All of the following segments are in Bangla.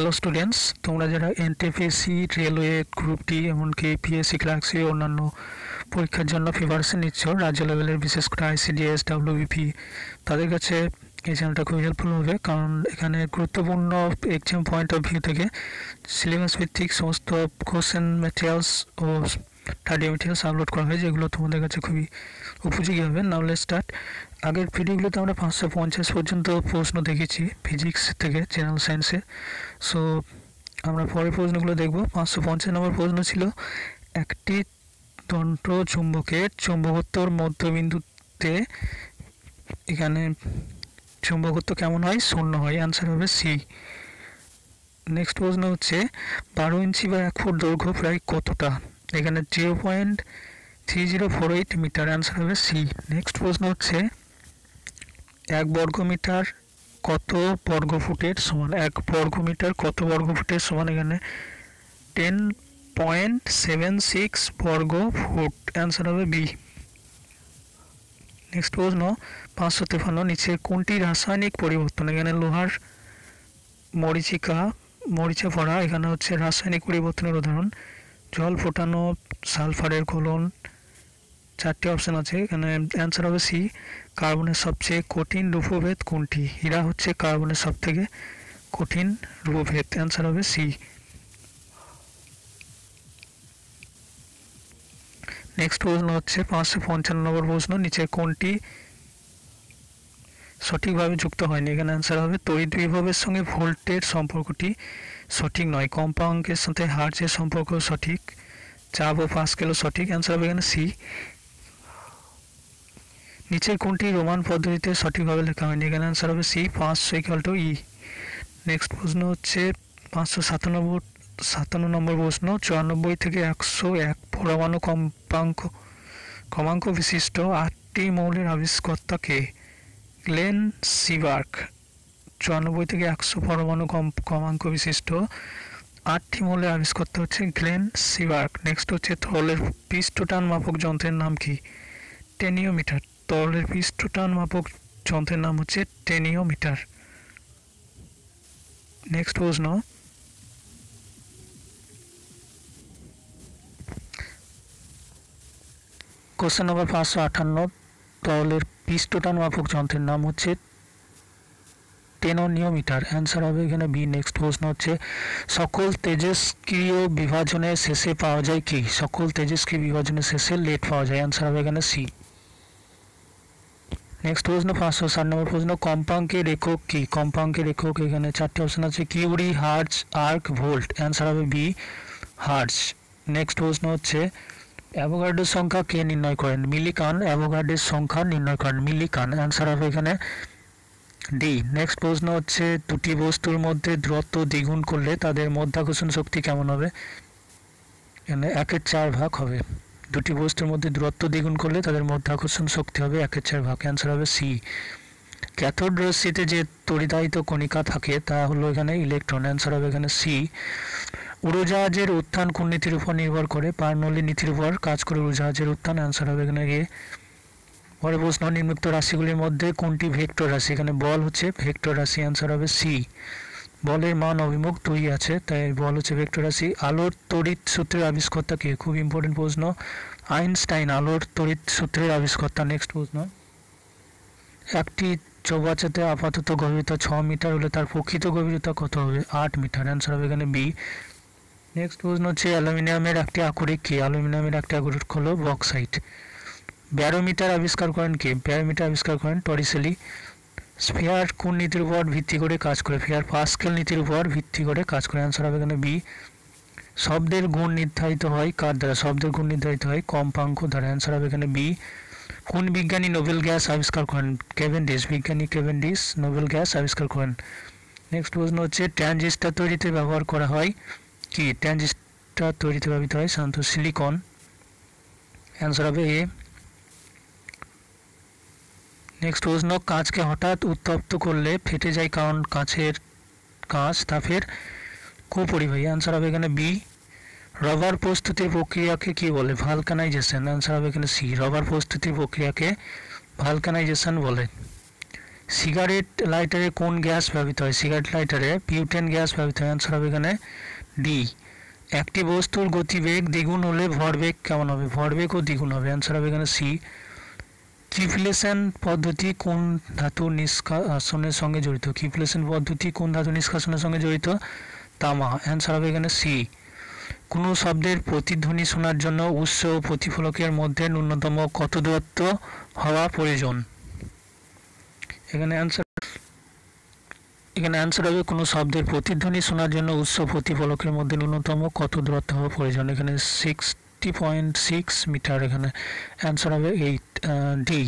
हेलो स्टूडेंट्स তোমরা যারা এনটিপিসি রেলওয়ে গ্রুপটি এমনকি পিএসসি ক্লার্কশিপ এবং অন্যান্য পরীক্ষার জন্য প্রিপারেশন নিচ্ছ রাজ্য লেভেলের বিশেষ করে আইসিডিএস ডব্লিউবিপি তাদের কাছে এই চ্যানেলটা খুব হেল্পফুল হবে কারণ এখানে গুরুত্বপূর্ণ एग्जाम পয়েন্ট অফ ভিউ থেকে সিলেবাস ভিত্তিক সমস্ত কোশ্চেন ম্যাটেরিয়ালস ও স্টাডি মেটেরিয়ালস আপলোড করা হয় যেগুলো তোমাদের কাছে খুবই উপযোগী হবে। Now let's start. আগের ভিডিওগুলোতে আমরা 550 পর্যন্ত প্রশ্ন দেখেছি ফিজিক্স থেকে জেনারেল সায়েন্সে। সো আমরা পরের প্রশ্নগুলো দেখব। 550 নম্বর প্রশ্ন ছিল একটি তন্ত্র চুম্বকের চুম্বকত্বর মধ্যবিন্দুতে এখানে চুম্বকত্ব কেমন হয়? শূন্য হয়। आंसर হবে সি। নেক্সট প্রশ্ন হচ্ছে 12 ইঞ্চি বা 1 ফুট দৈর্ঘ্য প্রায় কতটা? এখানে 0.3048 মিটার। आंसर হবে সি। নেক্সট প্রশ্ন হচ্ছে 1 বর্গ মিটার কত বর্গ ফুটের সমান? 1 বর্গ মিটার কত বর্গ ফুটের সমান? এখানে 10.76 বর্গ ফুট। आंसर হবে বি। নেক্সট প্রশ্ন 553 নিচে কোনটি রাসায়নিক পরিবর্তন? এখানে লোহার মরিচা পড়া এখানে হচ্ছে রাসায়নিক পরিবর্তনের উদাহরণ। জল ফোটানো, সালফারের ঘোলন, চারটি অপশন আছে এখানে। आंसर হবে সি। কার্বনের সবচেয়ে কঠিন রূপভেদ কোনটি? হীরা হচ্ছে কার্বনের সবথেকে কঠিন রূপভেদ। आंसर হবে সি। নেক্সট প্রশ্ন হচ্ছে 555 নম্বর প্রশ্ন নিচে কোনটি সঠিকভাবে যুক্ত হয়নি? এখানে आंसर হবে তড়িৎ বিভবের সঙ্গে ভোল্টের সম্পর্কটি সঠিক নয়, কম্পাঙ্কের সাথে হার্জের সম্পর্ক সঠিক, চাপ ও পাস্কেলও সঠিক। आंसर হবে এখানে সি। নিচের কোনটি রোমান পদ্ধতিতে সঠিকভাবে লেখা হয়নি? এখানে आंसर হবে সি। 500 = E। নেক্সট প্রশ্ন হচ্ছে 557 নম্বর প্রশ্ন 94 থেকে 101 পরমাণু ক্রমাঙ্ক বিশিষ্ট 8টি মৌলের আবিষ্কর্তা কে? গ্লেন সিবার্গ। 94 থেকে 100 পরমাণু ক্রমাঙ্ক বিশিষ্ট 8টি মৌলের আবিষ্কর্তা হচ্ছে গ্লেন সিবার্গ। নেক্সট হচ্ছে তরলের পৃষ্ঠটান মাপক যন্ত্রের নাম কি? টেনিওমিটার। তরলের পৃষ্ঠটান মাপক যন্ত্রের নাম হচ্ছে টেনিওমিটার। নেক্সট প্রশ্ন 558 তরলের পৃষ্ঠটান মাপক যন্ত্রের নাম হচ্ছে টেনোনিওমিটার। आंसर হবে এখানে বি। নেক্সট প্রশ্ন হচ্ছে সকল তেজস্ক্রিয় বিভাজনের শেষে পাওয়া যায় কি? সকল তেজস্ক্রিয় বিভাজনের শেষে লেড পাওয়া যায়। आंसर হবে এখানে সি। নেক্সট প্রশ্ন 560 নম্বর প্রশ্ন কম্পাঙ্কের একক কি? কম্পাঙ্কের একক এখানে চারটি অপশন আছে curie, hertz, arc, volt. Answer হবে বি, হার্জ। নেক্সট প্রশ্ন হচ্ছে অ্যাভোগাড্রো সংখ্যা কে নির্ণয় করেন? মিলিকান অ্যাভোগাড্রোর সংখ্যা নির্ণয় করেন মিলিকান। आंसर হবে এখানে ডি। নেক্সট প্রশ্ন হচ্ছে দুটি বস্তুর মধ্যে দূরত্ব দ্বিগুণ করলে তাদের মধ্যাকর্ষণ শক্তি কেমন হবে? এখানে 1/4 ভাগ হবে। দুটি বস্তুর মধ্যে দূরত্ব দ্বিগুণ করলে তাদের মধ্যাকর্ষণ শক্তি হবে 1/4 ভাগ। आंसर হবে সি। ক্যাথোড রশ্মিতে যে তড়িদায়িত কণিকা থাকে তা হলো এখানে ইলেকট্রন। आंसर হবে এখানে সি। উড়োজাহাজের উত্থান কোন নীতির উপর নির্ভর করে? পার্নৌলি নীতির উপর কাজ করে উড়োজাহাজের উত্থান। आंसर হবে এখানে এ। পরে প্রশ্ন নিম্নোক্ত রাশিগুলির মধ্যে কোনটি ভেক্টর রাশি? এখানে বল হচ্ছে ভেক্টর রাশি। आंसर হবে সি। বলের মান অভিমুখ 2 আছে তাই বল হচ্ছে ভেক্টর রাশি। আলোর তড়িৎ সূত্রের আবিষ্কর্তা কে? খুব ইম্পর্টেন্ট প্রশ্ন। আইনস্টাইন আলোর তড়িৎ সূত্রের আবিষ্কর্তা। নেক্সট প্রশ্ন একটি চৌবাচ্চাতে আপাতত গভীরতা 6 মিটার হলে তার প্রকৃত গভীরতা কত হবে? 8 মিটার। आंसर হবে এখানে বি। নেক্সট প্রশ্ন হচ্ছে অ্যালুমিনিয়ামের একটি আকরিক কি? অ্যালুমিনিয়ামের একটি আকরিক হলো বক্সাইট। ব্যারোমিটার আবিষ্কার করেন কে? ব্যারোমিটার আবিষ্কার করেন টরিসেলি। স্ফিয়ার কোন নীতির উপর ভিত্তি করে কাজ করে? স্ফিয়ার পাস্কেল নীতির উপর ভিত্তি করে কাজ করে। आंसर হবে এখানে বি। শব্দের গুণ নির্ধারিত হয় কার দ্বারা? শব্দের গুণ নির্ধারিত হয় কম্পাঙ্ক দ্বারা। आंसर হবে এখানে বি। কোন বিজ্ঞানী নোবেল গ্যাস আবিষ্কার করেন? কেভেন্ডিশ। বিজ্ঞানী কেভেন্ডিশ নোবেল গ্যাস আবিষ্কার করেন। নেক্সট প্রশ্ন হচ্ছে ট্রানজিস্টর তৈরিতে ব্যবহার করা হয় কি? ট্রানজিস্টর তৈরিতে ব্যবহৃত হয় শান্ত সিলিকন। आंसर হবে এ। নেক্সট প্রশ্ন কাঁচকে হঠাৎ উত্তপ্ত করলে ফেটে যায় কারণ কাঁচ তাপের কোপরিবাহী। आंसर হবে এখানে বি। রবার প্রস্তুতি প্রক্রিয়াকে কি বলে? ভালকানাইজেশন। आंसर হবে এখানে সি। রবার প্রস্তুতি প্রক্রিয়াকে ভালকানাইজেশন বলে। सिगारेट लाइटारे कौन गैस व्यवहित है सिगारेट लाइटारे ब्यूटेन गैस व्यवहित है आंसर होबे डी একটি বস্তুর গতিবেগ দ্বিগুণ হলে ভরবেগ কেমন হবে ভরবেগও দ্বিগুণ হবে आंसर হবে এখানে সি কিফলেসন পদ্ধতি কোন ধাতু নিষ্কাশনের সঙ্গে জড়িত কিফলেসন পদ্ধতি কোন ধাতু নিষ্কাশনের সঙ্গে জড়িত তামা आंसर হবে এখানে সি কোন শব্দের প্রতিধ্বনি শোনার জন্য উৎস ও প্রতিফলকের মধ্যে ন্যূনতম কত দূরত্ব হওয়া প্রয়োজন এখানে आंसर এখানে आंसर হবে কোন শব্দের প্রতিধ্বনি শোনার জন্য উৎস প্রতিফলকের মধ্যে ন্যূনতম কত দূরত্ব হওয়া প্রয়োজন এখানে 60.6 মিটার এখানে आंसर হবে 8 ডি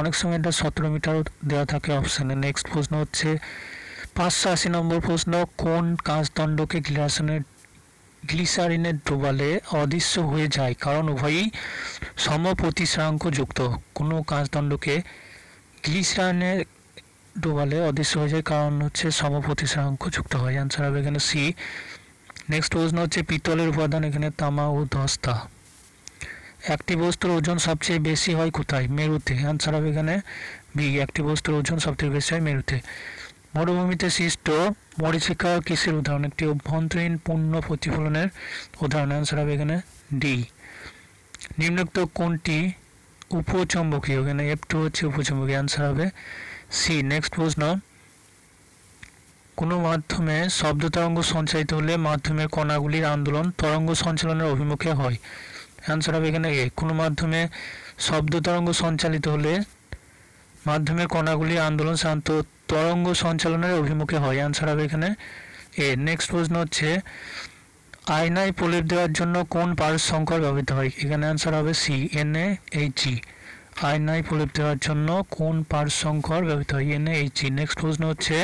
অনেক সময় এটা 17 মিটার দেওয়া থাকে অপশনে নেক্সট প্রশ্ন হচ্ছে 580 নম্বর প্রশ্ন কোন কাঁচদণ্ডকে গ্লিসারিনে ডোবালে অদৃশ্য হয়ে যায় কারণ উভয়ই সমপ্রতিসারাঙ্ক যুক্ত কোন কাঁচদণ্ডকে গ্লিসারিনে डुबाले अदृश्य हो जाए कारण हे समप्रतिसारांक युक्त है आंसर है एखाने सी नेक्स्ट प्रश्न हे पितलेर उपादान एखाने तामा और दस्ता एकटी बस्तुर ओजन सबचेये बेशी हय कोथाय मेरुते आंसर है एखाने बी एकटी बस्तुर ओजन सबचेये बेशी हय मेरुते मरुभूमिते सृष्ट मरीचिका किसेर उदाहरण एकटी अभ्यन्तरीण पूर्ण प्रतिफलनेर उदाहरण आंसर है एखाने डी निम्नलिखित कोनटी उपचुम्बकीय एखाने F2 हच्छे उपचुम्बकीय आंसर है सी नेक्स्ट प्रश्न कोनो माध्यमे शब्द तरंग संचालित होले माध्यमेर कणागुलिर आंदोलन तरंग संचलनेर अभिमुखे हय आंसर हबे एखाने ए कोनो माध्यमे शब्द तरंग संचालित होले माध्यमेर कणागुलिर आंदोलन शांत तरंग संचलनेर अभिमुखे हय आंसर हबे एखाने ए नेक्स्ट प्रश्न हच्छे आयनाय प्रलेप देওয়ার জন্য কোন পারস্যঙ্কর ব্যবহৃত হয় এখানে आंसर হবে C N A H G आयनाय प्रलेप देওয়ার জন্য কোন পারস্যঙ্কর ব্যবহৃত হয় N A H G next প্রশ্ন হচ্ছে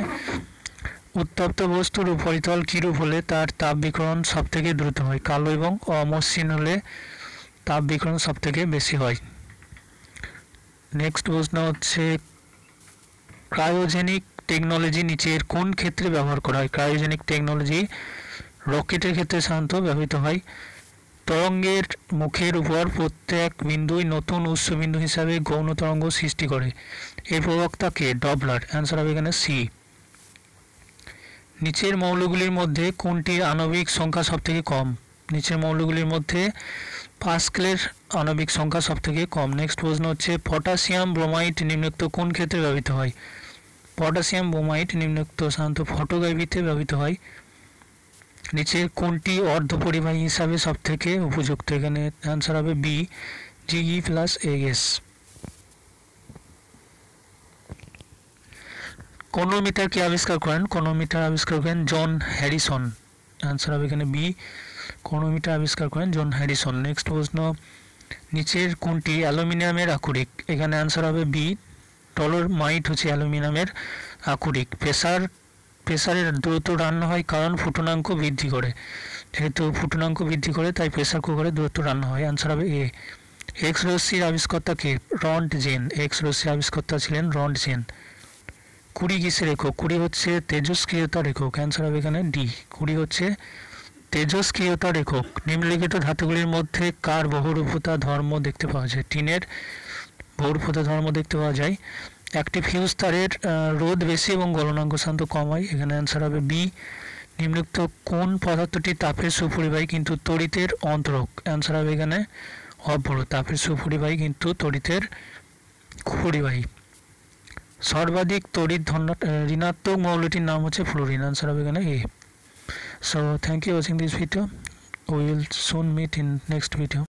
উত্তপ্ত বস্তুর উপরিতল কিরূপ হলে তার তাপ বিকিরণ সবথেকে দ্রুত হয় কালো এবং অমসৃণ হলে তাপ বিকিরণ সবথেকে বেশি হয় নেক্সট প্রশ্ন হচ্ছে ক্রায়োজেনিক টেকনোলজি নিচের কোন ক্ষেত্রে ব্যবহার করা হয় ক্রায়োজেনিক টেকনোলজি रकेटर क्षेत्र शांत व्यवहित है तरंगेर मुखेर ऊपर प्रत्येक बिंदु नतून उच्च बिंदु हिसाब से गौण तरंग सृष्टि करे ए प्रवक्ता के डबलार आंसर है एखाने सी नीचेर मौलगुलिर मध्य कोनटिर आणविक संख्या सबथेके कम नीचेर मौलगुलिर मध्य पास्केलेर आणविक संख्या सबथेके कम नेक्स्ट प्रश्न होच्छे पटाशियम ब्रोमाइड निम्नलिखित कोन क्षेत्रे व्यवहित है पटाशियम ब्रोमाइड निम्नलिखित शांत फोटोग्राफीते व्यवहित है नीचे कोनटी अर्धपरिवाही हिसाब से सबथेके उपयुक्त एखाने आंसर है बी जीई प्लस ए एस कोनोमीटर के आविष्कार करें कोनोमीटर आविष्कार करें जॉन हैरिसन आंसर है एखाने बी कोनोमीटर आविष्कार करें जॉन हैरिसन नेक्स्ट प्रश्न नीचे कोनटी অ্যালুমিনিয়ামের আকরিক एखाने आंसर है बी ডলোমাইট হচ্ছে অ্যালুমিনিয়ামের আকরিক প্রেসারের দ্রুত রান্না হয় কারণ ফুটনাঙ্ক বৃদ্ধি করে যেহেতু ফুটনাঙ্ক বৃদ্ধি করে তাই প্রেসার কুকারে দ্রুত রান্না হয় आंसर হবে এ এক্স রশ্মির আবিষ্কর্তা কে রন্টজেন এক্স রশ্মির আবিষ্কর্তা ছিলেন রন্টজেন 20 কিসের একক 20 হচ্ছে তেজস্ক্রিয়তার একক आंसर হবে এখানে ডি 20 হচ্ছে তেজস্ক্রিয়তার একক নিম্নলিখিত ধাতুগুলির মধ্যে কার বহুরূপতা ধর্ম দেখতে পাওয়া যায় টিনের বহুরূপতা ধর্ম দেখতে পাওয়া যায় একটি ফিউজ তারের রোধ বেশি এবং গলনাঙ্ক শান্ত কম হয় এখানে आंसर হবে বি নিম্নলিখিত কোন পদার্থটি তাপের সুপরিবাহী কিন্তু তড়িতের অন্তরক आंसर হবে এখানে অপর তাপের সুপরিবাহী কিন্তু তড়িতের পরিবাহী সর্বাধিক তড়িৎ ঋণাত্মক মৌলটির নাম হচ্ছে ফ্লোরিন आंसर হবে এখানে এ So thank you for watching this video. We will soon meet in next video.